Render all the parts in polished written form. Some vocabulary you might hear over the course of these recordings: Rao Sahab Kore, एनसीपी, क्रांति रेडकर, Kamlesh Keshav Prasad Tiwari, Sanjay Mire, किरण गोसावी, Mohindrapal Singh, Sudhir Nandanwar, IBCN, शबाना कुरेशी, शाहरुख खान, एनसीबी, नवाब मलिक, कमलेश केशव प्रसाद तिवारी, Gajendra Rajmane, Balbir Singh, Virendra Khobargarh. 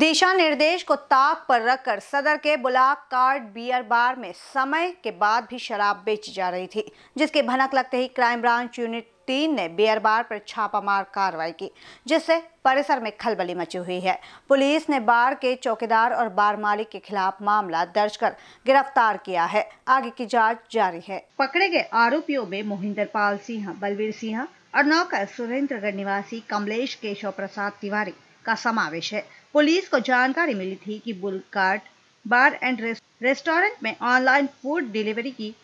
दिशा निर्देश को ताक पर रखकर सदर के बुलाक कार्ड बियर बार में समय के बाद भी शराब बेची जा रही थी, जिसके भनक लगते ही क्राइम ब्रांच यूनिट 3 ने बियर बार पर छापामार कार्रवाई की, जिससे परिसर में खलबली मची हुई है। पुलिस ने बार के चौकीदार और बार मालिक के खिलाफ मामला दर्ज कर गिरफ्तार किया है। आगे की जांच जारी है। पकड़े गए आरोपियों में मोहिंद्रपाल सिंह, बलबीर सिंह और नौकर सुरेंद्रगढ़ निवासी कमलेश केशव प्रसाद तिवारी का समावेश है। पुलिस को जानकारी मिली थी कि बुलकाट बार एंड रेस्टोरेंट में ऑनलाइन फूड डिलीवरी की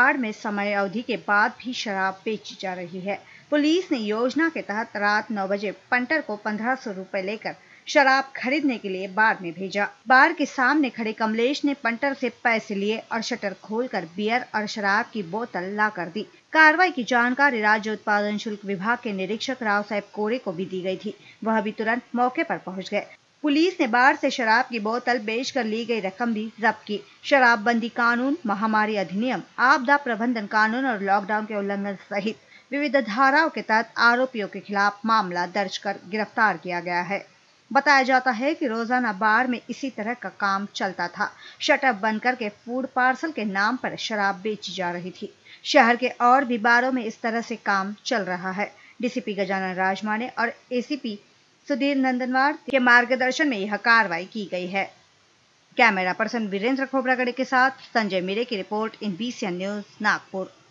आड़ में समय अवधि के बाद भी शराब बेची जा रही है। पुलिस ने योजना के तहत रात 9 बजे पंटर को 1500 रुपए लेकर शराब खरीदने के लिए बार में भेजा। बार के सामने खड़े कमलेश ने पंटर से पैसे लिए और शटर खोलकर बियर और शराब की बोतल ला कर दी। कार्रवाई की जानकारी राज्य उत्पादन शुल्क विभाग के निरीक्षक राव साहब कोरे को भी दी गई थी। वह भी तुरंत मौके पर पहुंच गए। पुलिस ने बार से शराब की बोतल बेचकर ली गई रकम भी जब्त की। शराबबंदी कानून, महामारी अधिनियम, आपदा प्रबंधन कानून और लॉकडाउन के उल्लंघन सहित विविध धाराओं के तहत आरोपियों के खिलाफ मामला दर्ज कर गिरफ्तार किया गया है। बताया जाता है कि रोजाना बार में इसी तरह का काम चलता था। शटर बंद करके फूड पार्सल के नाम पर शराब बेची जा रही थी। शहर के और भी बारों में इस तरह से काम चल रहा है। डीसीपी गजेंद्र राजमाने और एसीपी सुधीर नंदनवार के मार्गदर्शन में यह कार्रवाई की गई है। कैमरा पर्सन वीरेंद्र खोबरागढ़ के साथ संजय मिरे की रिपोर्ट, IBCN न्यूज, नागपुर।